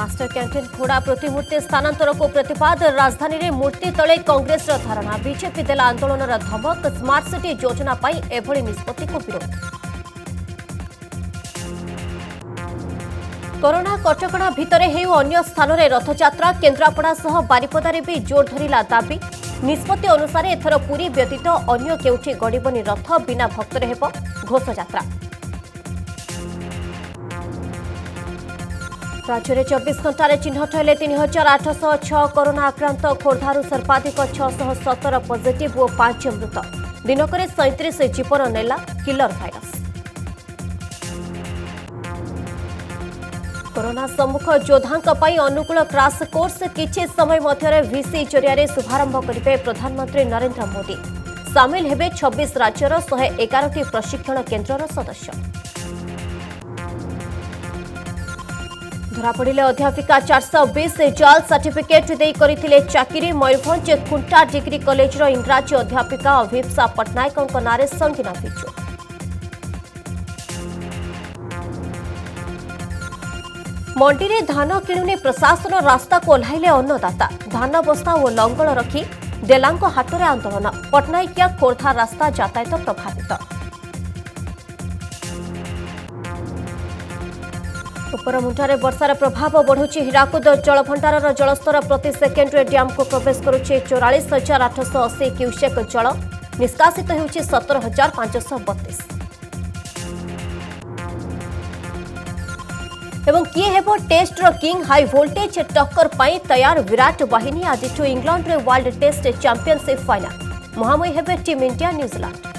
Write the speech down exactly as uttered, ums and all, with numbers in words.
Master canteen खोड़ा प्रतिमूर्ति स्थानांतर को प्रतिवाद राजधानी रे मूर्ति तले कांग्रेस धारणा बीजेपी देला आंदोलन धमक स्मार्ट सिटी योजना एभली निष्पत्ति को विरोध। कोरोना कटकणा भितर हेउ अन्य स्थान में रथयात्रा केन्द्रापड़ा सह बारिपदारे भी जोर धरला दाबी निष्पत्ति अनुसार एथर पुरी व्यतीत अन्य केउठी गड़बनी रथ बिना भक्तरे हेबो घोष यात्रा। राज्य में चौबीस घंटे चिन्हट है तीन हजार आठ सौ छह कोरोना आक्रांत खोर्धारू सर्वाधिक छह सतर पॉजिटिव और पांच मृत दिनक सैंतीस जीवन नेला किलर भाइरस। कोरोना सम्मुख योद्धा अनुकूल क्राश कोर्स किसी समय मध्य वीसी जरिया शुभारंभ करेंगे प्रधानमंत्री नरेंद्र मोदी। सामिल हेबे छब्बीस राज्यर एक सौ ग्यारह टी प्रशिक्षण केन्द्र सदस्य। धरापड़े अध्यापिका चार सौ बीस जाल सर्टिफिकेट दे करथिले चाकरी। मयूरभंज खुंटा डिग्री कॉलेज इंग्राजी अध्यापिका अभिप्सा पट्टनायक नारे संगीना विजु। मंडी में धान किणुने प्रशासन रास्ता को ओह्लैले अन्नदाता धान बस्ता और लंगल रखी देलांग हाटरे आंदोलन पट्टनायकिया खोर्धा रास्ता यातायात प्रभावित। उपरमुंडारे वर्षार प्रभाव बढ़ुची हीराकुद जलभंडार जलस्तर प्रति सेकेंड्रे डैम को प्रवेश करुचे चौरालीस हजार आठ सौ अशी क्यूसेक जल निष्कासित होउची सतर हजार पांच सौ बत्तीस। एवं किए हेबो टेस्टर किंग हाई वोल्टेज टक्कर पाई तैयार विराट बाहिनी आज इंग्लैंड रे वर्ल्ड टेस्ट चैंपियनशिप फाइनाल मुहांमुही हेबे टीम इंडिया न्यूजीलैंड।